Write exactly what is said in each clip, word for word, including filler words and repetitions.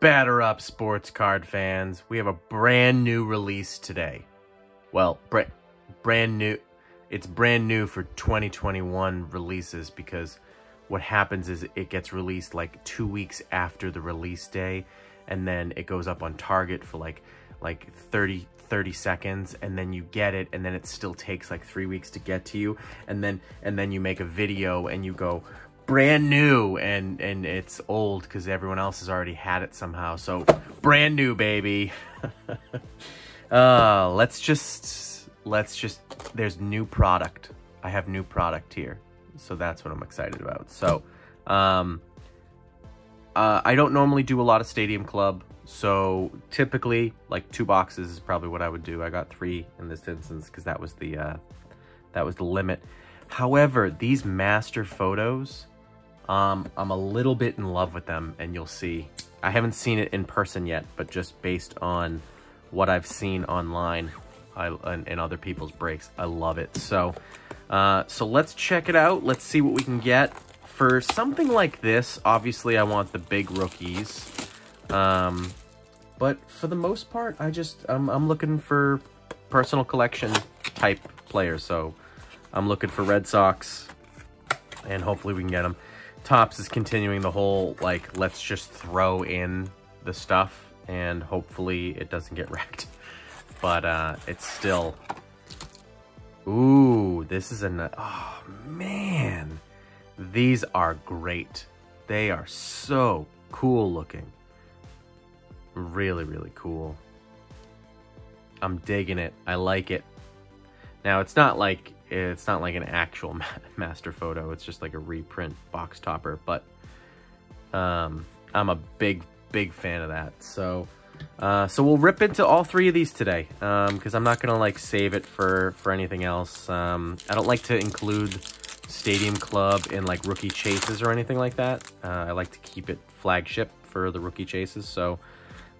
Batter up, sports card fans. We have a brand new release today. Well, br brand new. It's brand new for twenty twenty-one releases because what happens is it gets released like two weeks after the release day, and then it goes up on Target for like like thirty seconds, and then you get it, and then it still takes like three weeks to get to you, and then and then you make a video and you go, brand new, and and it's old because everyone else has already had it somehow. So brand new, baby. uh let's just let's just there's new product. I have new product here, so that's what I'm excited about. So um uh I don't normally do a lot of Stadium Club, so typically like two boxes is probably what I would do. I got three in this instance because that was the uh that was the limit. However, these master photos, Um, I'm a little bit in love with them, and you'll see. I haven't seen it in person yet, but just based on what I've seen online I, and, and other people's breaks, I love it. So, uh, so let's check it out. Let's see what we can get for something like this. Obviously, I want the big rookies, um, but for the most part, I just I'm, I'm looking for personal collection type players. So I'm looking for Red Sox, and hopefully we can get them. Topps is continuing the whole, like, let's just throw in the stuff, and hopefully it doesn't get wrecked. But uh, it's still... Ooh, this is a... Oh, man. These are great. They are so cool looking. Really, really cool. I'm digging it. I like it. Now, it's not like... It's not like an actual ma master photo. It's just like a reprint box topper, but um, I'm a big, big fan of that. So uh, so we'll rip into all three of these today because um, I'm not going to like save it for, for anything else. Um, I don't like to include Stadium Club in like rookie chases or anything like that. Uh, I like to keep it flagship for the rookie chases. So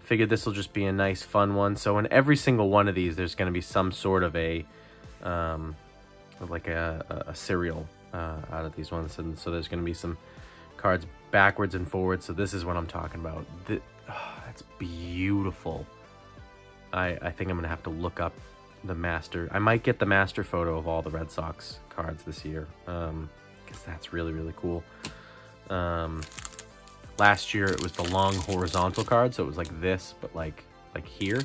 figured this will just be a nice, fun one. So in every single one of these, there's going to be some sort of a... Um, like a, a, a serial uh, out of these ones, and so there's going to be some cards backwards and forwards. So this is what I'm talking about. The, oh, that's beautiful. I, I think I'm going to have to look up the master. I might get the master photo of all the Red Sox cards this year because um, that's really, really cool. Um, last year it was the long horizontal card, so it was like this, but like like here.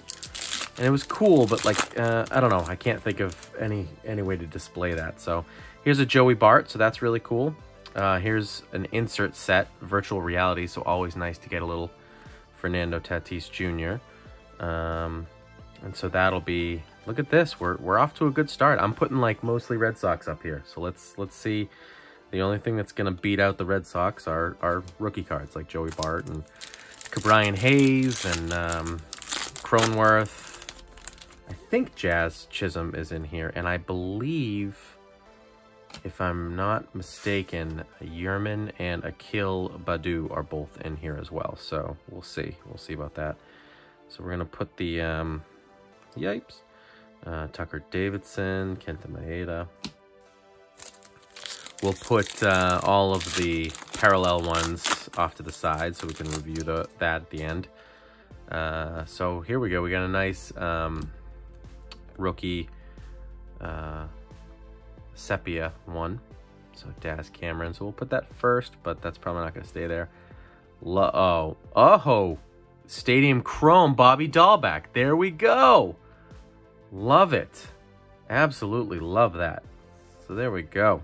And it was cool, but like, uh, I don't know. I can't think of any any way to display that. So here's a Joey Bart, so that's really cool. Uh, here's an insert set, virtual reality, so always nice to get a little Fernando Tatis Junior Um, and so that'll be, look at this. We're, we're off to a good start. I'm putting like mostly Red Sox up here. So let's let's see. The only thing that's going to beat out the Red Sox are, are rookie cards like Joey Bart and Ke'Bryan Hayes and um, Cronenworth. I think Jazz Chisholm is in here, and I believe, if I'm not mistaken, Yerman and Akil Badu are both in here as well. So we'll see. We'll see about that. So we're going to put the, um, yipes, uh, Tucker Davidson, Kenta Maeda. We'll put uh, all of the parallel ones off to the side so we can review the, that at the end. Uh, so here we go. We got a nice... Um, rookie uh, sepia one, so Daz Cameron, so we'll put that first, but that's probably not going to stay there. Lo oh oh Stadium Chrome Bobby Dalbec, there we go. Love it, absolutely love that. So there we go,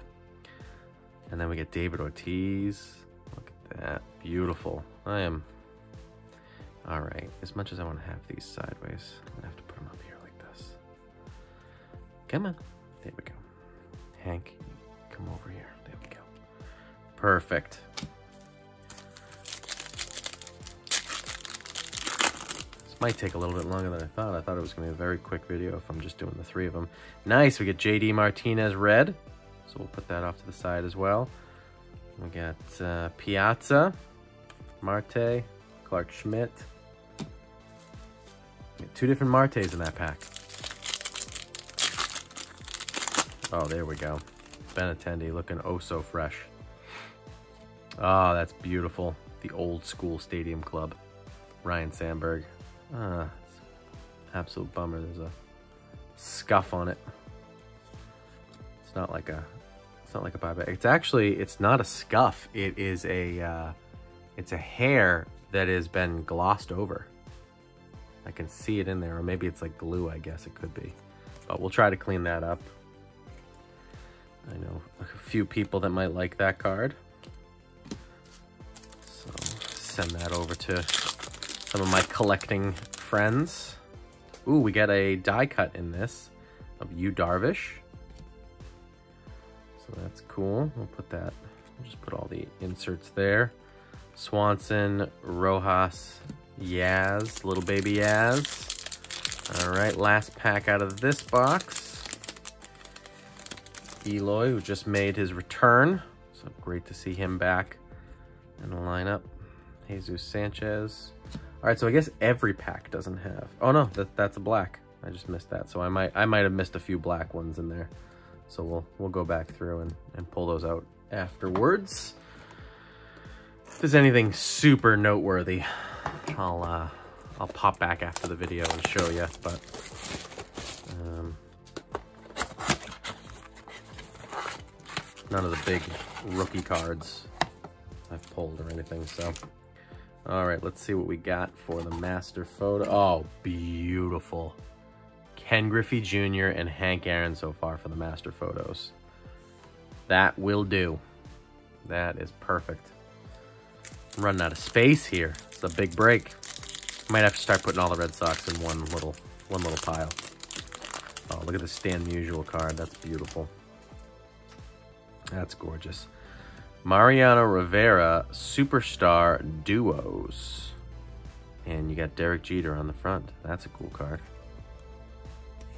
and then we get David Ortiz. Look at that, beautiful. I am all right, as much as I want to have these sideways, I'm gonna have to put them up here. Come on. There we go. Hank, come over here. There we go. Perfect. This might take a little bit longer than I thought. I thought it was going to be a very quick video if I'm just doing the three of them. Nice. We get J D Martinez red. So we'll put that off to the side as well. We got uh, Piazza, Marte, Clark Schmidt. We got two different Martes in that pack. Oh, there we go. Benintendi looking oh so fresh. Oh, that's beautiful. The old school Stadium Club. Ryne Sandberg. Ah, it's an absolute bummer. There's a scuff on it. It's not like a, it's not like a buyback. It's actually, it's not a scuff. It is a, uh, it's a hair that has been glossed over. I can see it in there, or maybe it's like glue, I guess it could be. But we'll try to clean that up. I know a few people that might like that card. So send that over to some of my collecting friends. Ooh, we got a die cut in this of Yu Darvish. So that's cool. We'll put that, we'll just put all the inserts there. Swanson, Rojas, Yaz, little baby Yaz. All right, last pack out of this box. Eloy, who just made his return. So great to see him back in the lineup. Jesus Sanchez. All right, so I guess every pack doesn't have. Oh no, that, that's a black. I just missed that. So I might I might have missed a few black ones in there. So we'll we'll go back through and, and pull those out afterwards. If there's anything super noteworthy, I'll uh, I'll pop back after the video and show you, but um, none of the big rookie cards I've pulled or anything, so. All right, let's see what we got for the master photo. Oh, beautiful. Ken Griffey Junior and Hank Aaron so far for the master photos. That will do. That is perfect. I'm running out of space here. It's a big break. Might have to start putting all the Red Sox in one little one little pile. Oh, look at the Stan Musial card. That's beautiful. That's gorgeous. Mariano Rivera Superstar Duos. And you got Derek Jeter on the front. That's a cool card.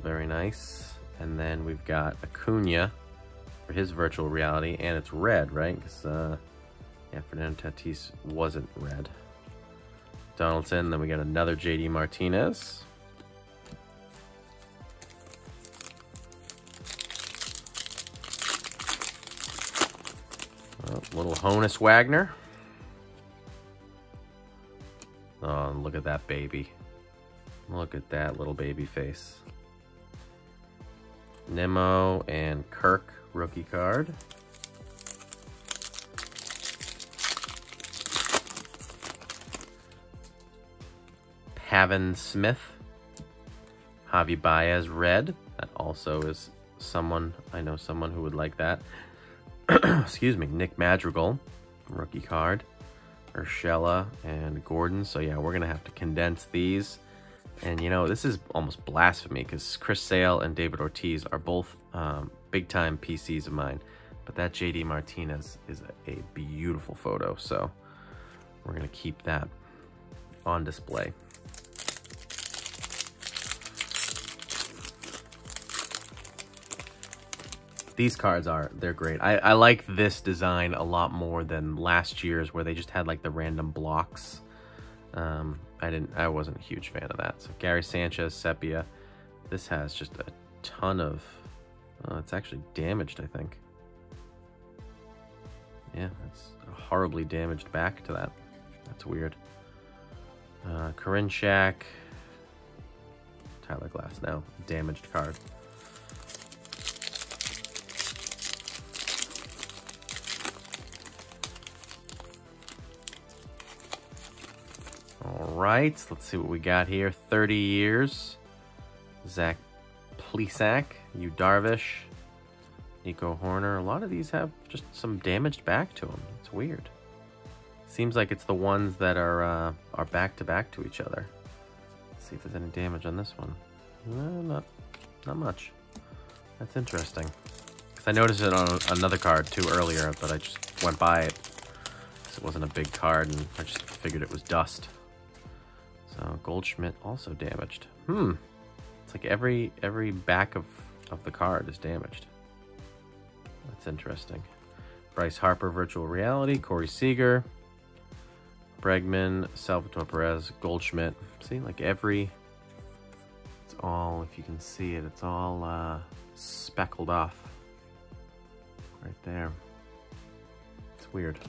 Very nice. And then we've got Acuna for his virtual reality. And it's red, right? Because uh, yeah, Fernando Tatis wasn't red. Donaldson, then we got another J D Martinez. Oh, little Honus Wagner. Oh, look at that baby. Look at that little baby face. Nimmo and Kirk, rookie card. Pavin Smith, Javi Baez red. That also is someone, I know someone who would like that. Excuse me, Nick Madrigal, rookie card. Urshela and Gordon. So yeah, we're gonna have to condense these. And you know, this is almost blasphemy because Chris Sale and David Ortiz are both um, big time P Cs of mine. But that J D Martinez is a, a beautiful photo. So we're gonna keep that on display. These cards are, they're great. I, I like this design a lot more than last year's where they just had like the random blocks. Um, I didn't, I wasn't a huge fan of that. So Gary Sanchez, Sepia. This has just a ton of, oh, it's actually damaged, I think. Yeah, it's horribly damaged back to that. That's weird. Uh, Corin Shack, Tyler Glass now, damaged card. Right, let's see what we got here. thirty years, Zach Plesac, Yu Darvish, Nico Horner. A lot of these have just some damaged back to them. It's weird. Seems like it's the ones that are uh, are back to back to each other. Let's see if there's any damage on this one. No, not not much. That's interesting. Because I noticed it on another card too earlier, but I just went by it. It wasn't a big card, and I just figured it was dust. So Goldschmidt also damaged. Hmm. It's like every every back of, of the card is damaged. That's interesting. Bryce Harper, Virtual Reality, Corey Seager, Bregman, Salvatore Perez, Goldschmidt. See, like every, it's all, if you can see it, it's all uh, speckled off. Right there. It's weird.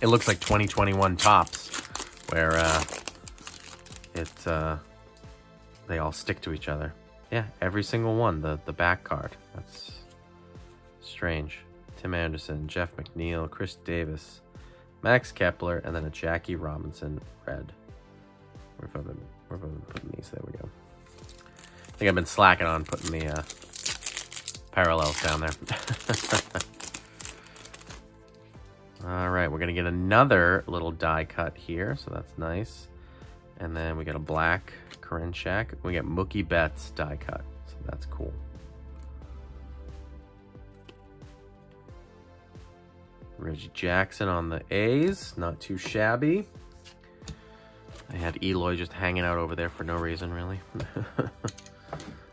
it looks like twenty twenty-one Topps, where uh, it's uh, they all stick to each other. Yeah, every single one. The the back card. That's strange. Tim Anderson, Jeff McNeil, Chris Davis, Max Kepler, and then a Jackie Robinson red. We're voting, we're voting putting these. There we go. I think I've been slacking on putting the uh, parallels down there. All right, we're going to get another little die cut here, so that's nice. And then we get a black Corin Shack. We get Mookie Betts die cut, so that's cool. Reggie Jackson on the A's, not too shabby. I had Eloy just hanging out over there for no reason, really.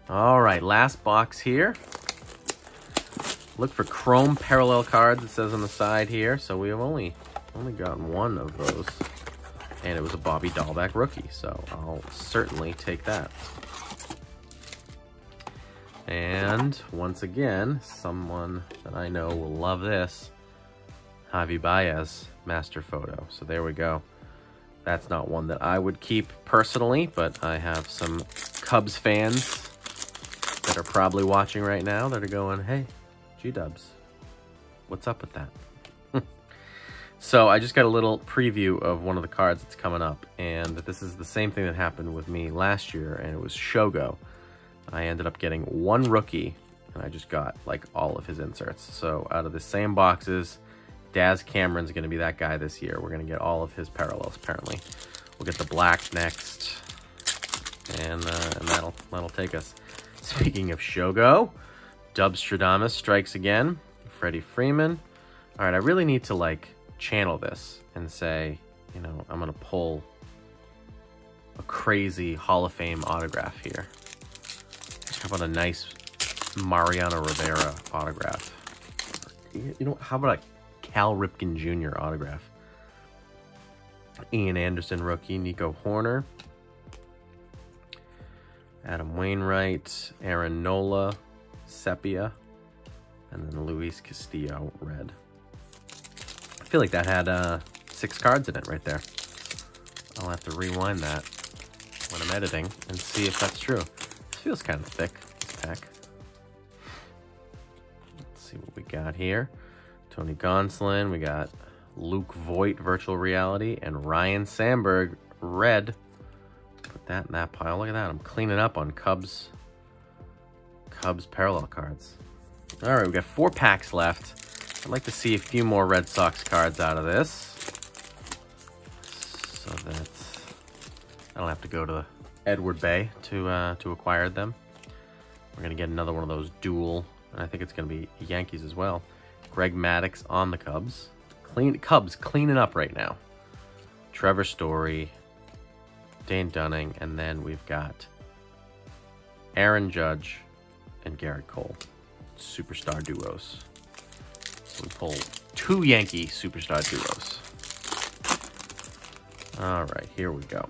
All right, last box here. Look for chrome parallel cards, it says on the side here. So we have only only gotten one of those, and it was a Bobby Dalbec rookie. So I'll certainly take that. And once again, someone that I know will love this, Javi Baez master photo. So there we go. That's not one that I would keep personally, but I have some Cubs fans that are probably watching right now that are going, hey, G-Dubs, what's up with that? So I just got a little preview of one of the cards that's coming up, and this is the same thing that happened with me last year, and it was Shogo. I ended up getting one rookie, and I just got like all of his inserts. So out of the same boxes, Daz Cameron's going to be that guy this year. We're going to get all of his parallels, apparently. We'll get the black next, and, uh, and that'll, that'll take us. Speaking of Shogo, Dubstradamus strikes again. Freddie Freeman. All right, I really need to, like, channel this and say, you know, I'm going to pull a crazy Hall of Fame autograph here. How about a nice Mariano Rivera autograph? You know, how about a Cal Ripken Junior autograph? Ian Anderson rookie, Nico Horner, Adam Wainwright, Aaron Nola, sepia, and then Luis Castillo red. I feel like that had uh, six cards in it right there. I'll have to rewind that when I'm editing and see if that's true. This feels kind of thick, this pack. Let's see what we got here. Tony Gonsolin, we got Luke Voigt virtual reality, and Ryne Sandberg red. Put that in that pile. Look at that. I'm cleaning up on Cubs Cubs parallel cards. All right, we got four packs left. I'd like to see a few more Red Sox cards out of this, so that I don't have to go to Edward Bay to uh, to acquire them. We're gonna get another one of those dual, and I think it's gonna be Yankees as well. Greg Maddux on the Cubs. Clean Cubs cleaning up right now. Trevor Story, Dane Dunning, and then we've got Aaron Judge and Garrett Cole. Superstar duos. So we pull two Yankee superstar duos. All right, here we go.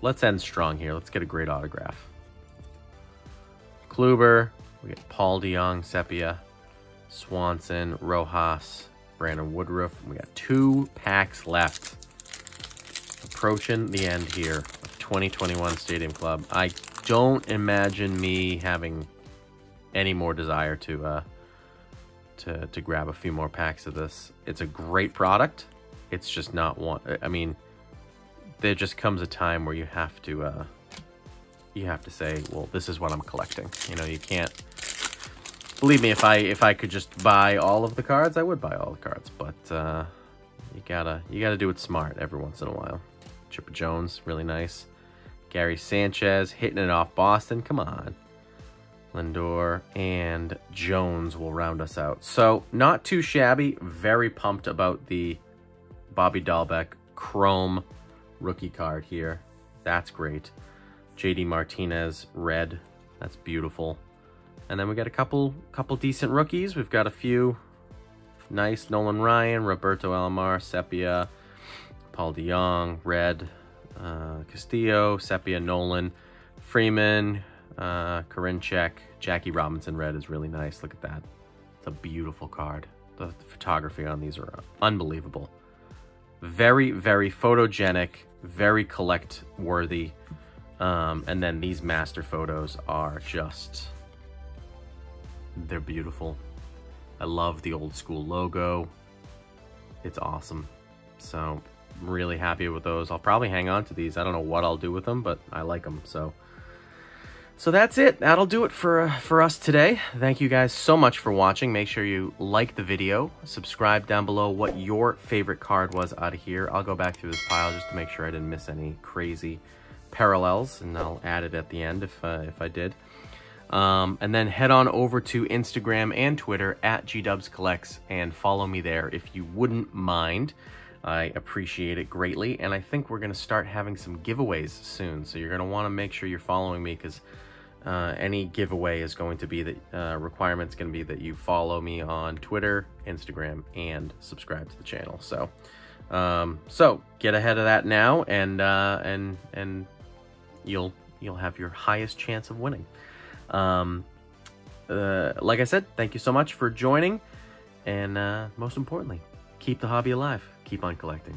Let's end strong here. Let's get a great autograph. Kluber. We get Paul DeYoung, sepia. Swanson, Rojas, Brandon Woodruff. We got two packs left. Approaching the end here of twenty twenty-one Stadium Club. I don't imagine me having any more desire to uh, to to grab a few more packs of this. It's a great product. It's just not one. I mean, there just comes a time where you have to uh, you have to say, well, this is what I'm collecting. You know, you can't. Believe me, if I if I could just buy all of the cards, I would buy all the cards. But uh, you gotta you gotta do it smart every once in a while. Chipper Jones, really nice. Gary Sanchez hitting it off Boston. Come on, Lindor and Jones will round us out. So not too shabby. Very pumped about the Bobby Dalbec chrome rookie card here. That's great. J D Martinez red. That's beautiful. And then we got a couple couple decent rookies. We've got a few nice Nolan Ryan, Roberto Alomar, sepia, Paul DeYoung, red, uh, Castillo, sepia, Nolan, Freeman, uh, Corin Shack, Jackie Robinson red is really nice. Look at that. It's a beautiful card. The, the photography on these are unbelievable. Very, very photogenic, very collect-worthy. Um, and then these master photos are just... they're beautiful. I love the old school logo. It's awesome. So I'm really happy with those. I'll probably hang on to these. I don't know what I'll do with them, but I like them. So so that's it. That'll do it for, uh, for us today. Thank you guys so much for watching. Make sure you like the video. Subscribe down below what your favorite card was out of here. I'll go back through this pile just to make sure I didn't miss any crazy parallels, and I'll add it at the end if, uh, if I did. Um, and then head on over to Instagram and Twitter at G Dubs Collects and follow me there if you wouldn't mind. I appreciate it greatly, and I think we're going to start having some giveaways soon, so you're going to want to make sure you're following me, because uh, any giveaway is going to be the uh, requirement's going to be that you follow me on Twitter, Instagram, and subscribe to the channel. So um, so get ahead of that now, and uh, and and you'll you'll have your highest chance of winning. Um, uh, like I said, thank you so much for joining, and uh, most importantly, keep the hobby alive. Keep on collecting.